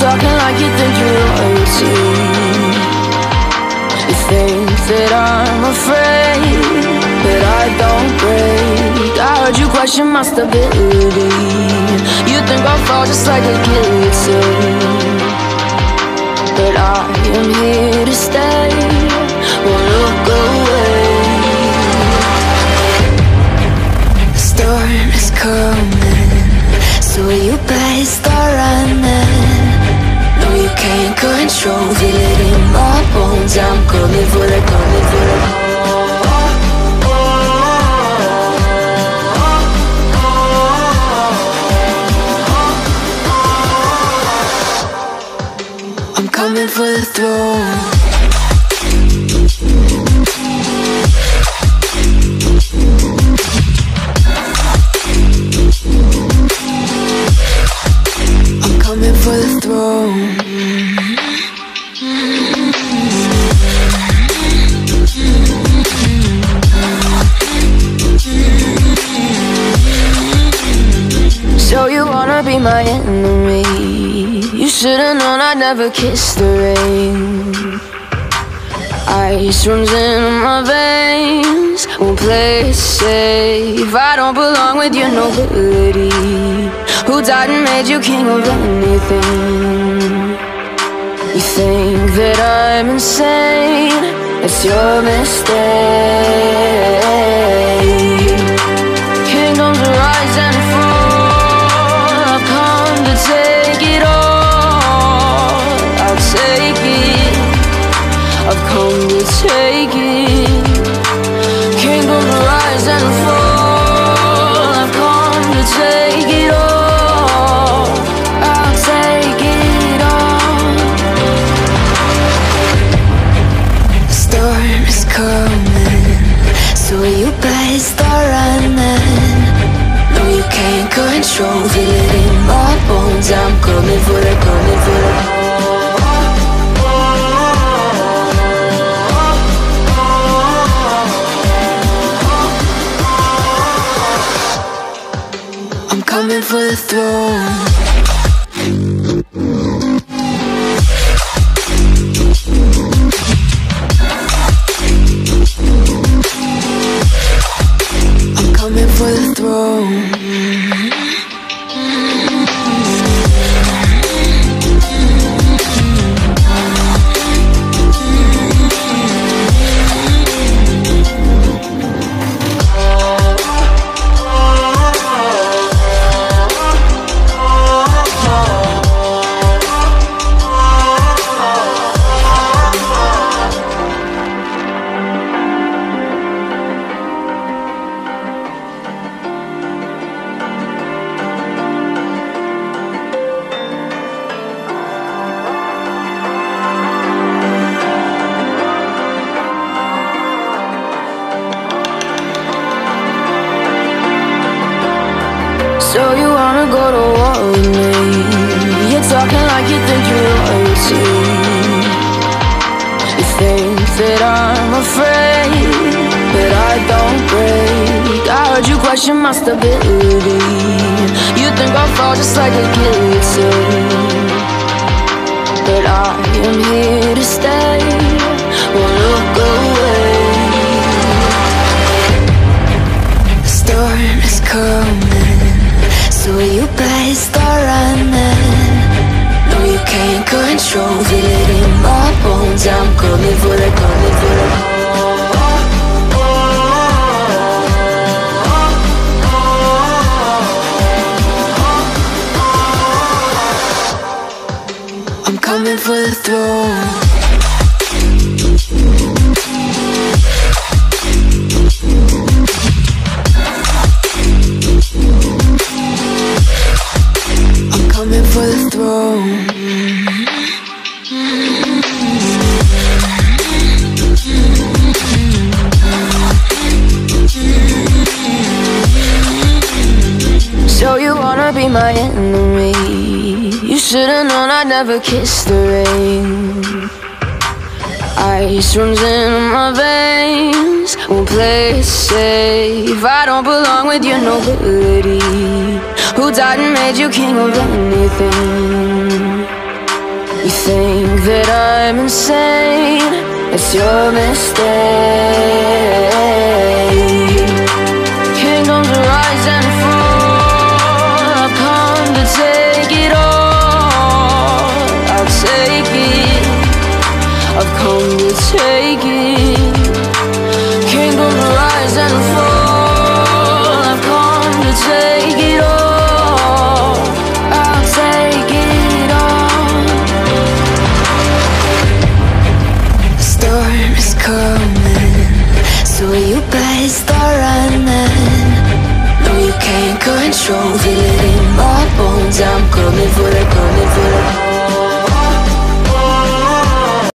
talking like you think you won't see. You think that I'm afraid, but I don't break. I heard you question my stability. You think I'll fall just like a guillotine, but I am here to stay. Won't look away. The storm is coming, so you better start running. No, you can't control it in my bones. I'm coming for it, coming for it. Coming for the throne. Should've known I'd never kiss the rain. Ice runs in my veins, won't play safe. I don't belong with your nobility. Who died and made you king of anything? You think that I'm insane? It's your mistake. Kingdoms rise and fall, I've come to take it all. Take it, I've come to take it. Kingdom rise and fall, I've come to take it all. I'll take it all. The storm is coming, so you better start running. No, you can't control it in my bones. I'm coming for it, coming for it. Coming for the throne. I'm coming for the throne. My stability. You think I'll fall just like a guillotine, but I am here to stay. Won't look away. The storm is coming, so you better start running. No, you can't control it in my bones. I'm coming for it, coming for it. Coming for the throne. I'm coming for the throne. So you wanna be my enemy? You should've known I'd never kiss the rain. Ice runs in my veins, won't play safe. I don't belong with your nobility. Who died and made you king of anything? You think that I'm insane, it's your mistake. Kingdoms rise and fall, I've come to take it all. I'll take it, I've come to take it. Kingdoms rise and fall, I've come to take it all. Control, feel it in my bones. I'm coming for the